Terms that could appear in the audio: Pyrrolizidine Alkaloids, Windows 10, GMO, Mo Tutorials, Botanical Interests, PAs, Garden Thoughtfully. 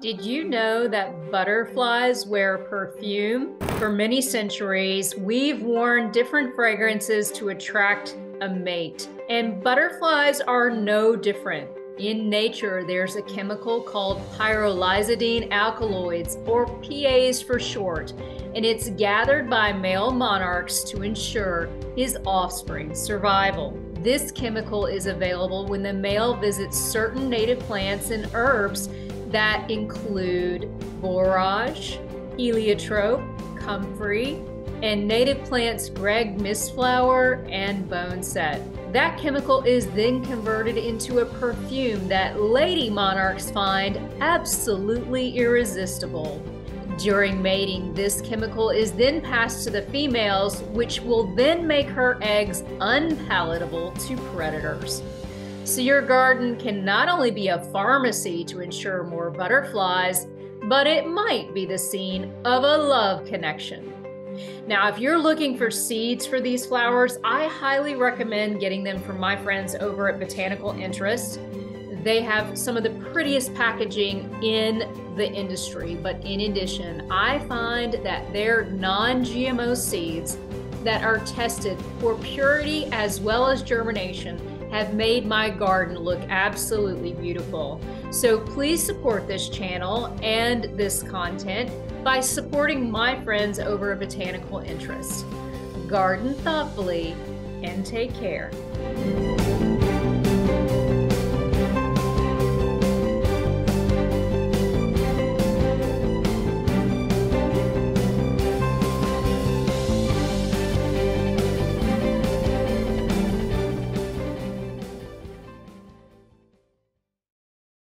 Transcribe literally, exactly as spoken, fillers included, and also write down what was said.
Did you know that butterflies wear perfume? For many centuries, we've worn different fragrances to attract a mate, and butterflies are no different. In nature, there's a chemical called pyrrolizidine alkaloids, or P As for short, and it's gathered by male monarchs to ensure his offspring's survival. This chemical is available when the male visits certain native plants and herbs that include borage, heliotrope, comfrey, and native plants Greg Mistflower and boneset. That chemical is then converted into a perfume that lady monarchs find absolutely irresistible. During mating, this chemical is then passed to the females, which will then make her eggs unpalatable to predators. So your garden can not only be a pharmacy to ensure more butterflies, but it might be the scene of a love connection. Now, if you're looking for seeds for these flowers, I highly recommend getting them from my friends over at Botanical Interests. They have some of the prettiest packaging in the industry, but in addition, I find that their non G M O seeds that are tested for purity as well as germination have made my garden look absolutely beautiful. So please support this channel and this content by supporting my friends over at Botanical Interests. Garden thoughtfully and take care.